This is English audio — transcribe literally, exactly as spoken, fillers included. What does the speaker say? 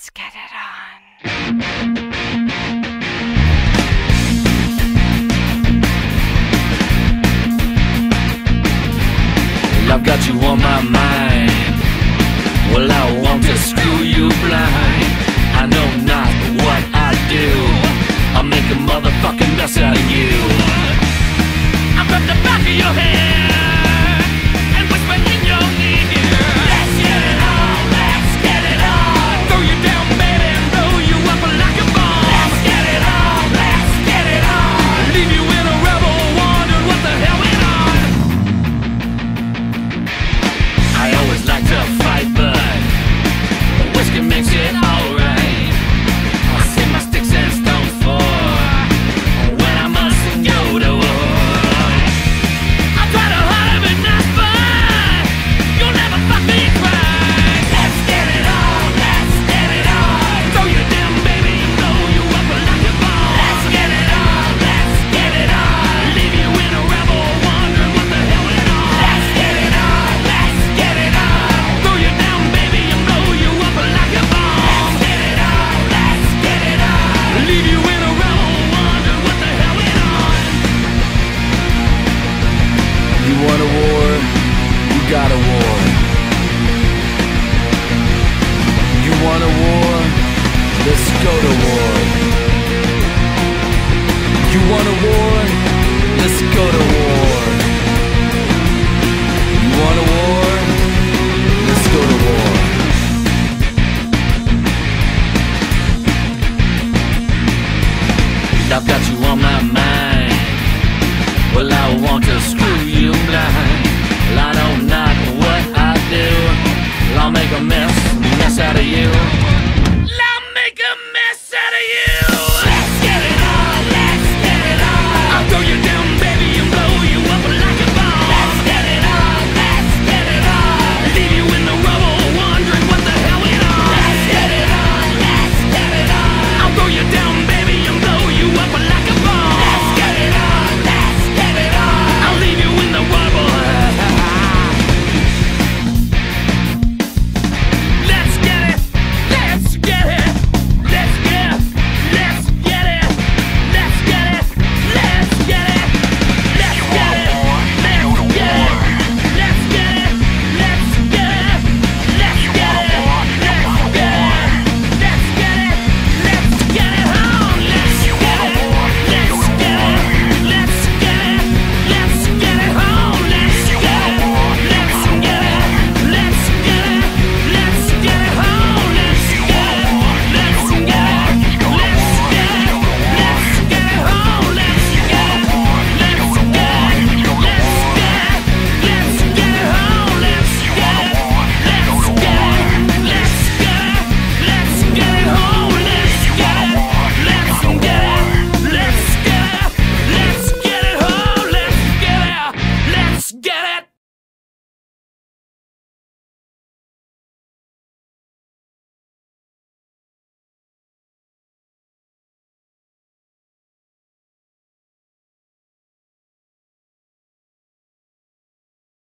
Let's get it on. Well, I've got you on my mind. Well, I want to screw you blind. I know not what I do. I'll make a motherfucking mess out of you. I'm from the back of your head. Got a war. You want a war? Let's go to war. You want a war? Let's go to war. You want a war? Let's go to war. I've got you on my mind. Well, I want to screw you blind. Well, I don't know what I do. Well, I'll make a mess, mess out of you. Well, I'll make a mess out of you.